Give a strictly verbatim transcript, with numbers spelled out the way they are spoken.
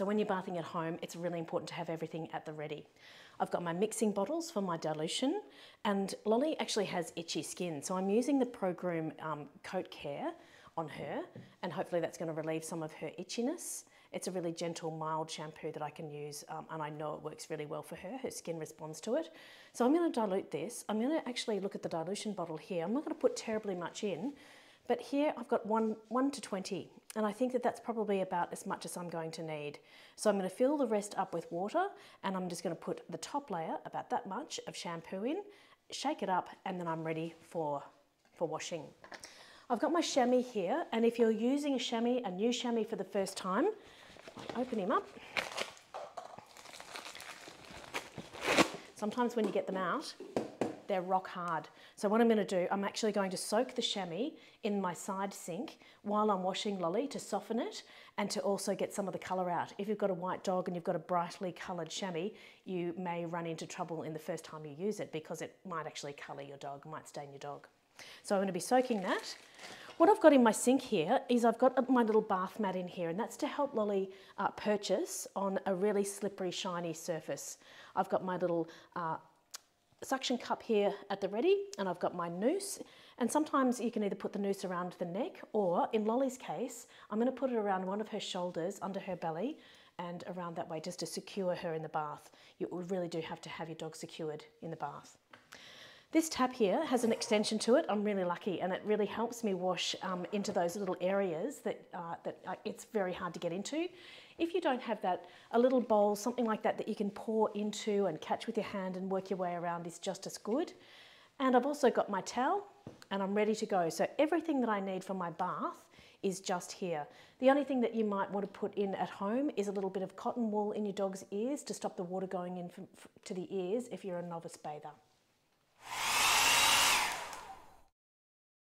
So when you're bathing at home, it's really important to have everything at the ready. I've got my mixing bottles for my dilution, and Lolly actually has itchy skin, so I'm using the ProGroom um, coat care on her, and hopefully that's going to relieve some of her itchiness. It's a really gentle, mild shampoo that I can use, um, and I know it works really well for her. Her skin responds to it. So I'm going to dilute this. I'm going to actually look at the dilution bottle here. I'm not going to put terribly much in, but here I've got one, one to twenty, and I think that that's probably about as much as I'm going to need. So I'm going to fill the rest up with water, and I'm just going to put the top layer, about that much, of shampoo in, shake it up, and then I'm ready for, for washing. I've got my chamois here, and if you're using a chamois, a new chamois for the first time, I'll open him up. Sometimes when you get them out, they're rock hard. So what I'm going to do, I'm actually going to soak the chamois in my side sink while I'm washing Lolly to soften it and to also get some of the colour out. If you've got a white dog and you've got a brightly coloured chamois, you may run into trouble in the first time you use it because it might actually colour your dog, might stain your dog. So I'm going to be soaking that. What I've got in my sink here is I've got my little bath mat in here, and that's to help Lolly uh, purchase on a really slippery, shiny surface. I've got my little uh, suction cup here at the ready, and I've got my noose, and sometimes you can either put the noose around the neck, or in Lolly's case, I'm going to put it around one of her shoulders, under her belly, and around that way just to secure her in the bath. You really do have to have your dog secured in the bath. This tab here has an extension to it. I'm really lucky, and it really helps me wash um, into those little areas that, uh, that uh, it's very hard to get into. If you don't have that, a little bowl, something like that that you can pour into and catch with your hand and work your way around is just as good. And I've also got my towel, and I'm ready to go. So everything that I need for my bath is just here. The only thing that you might want to put in at home is a little bit of cotton wool in your dog's ears to stop the water going in from, to the ears if you're a novice bather.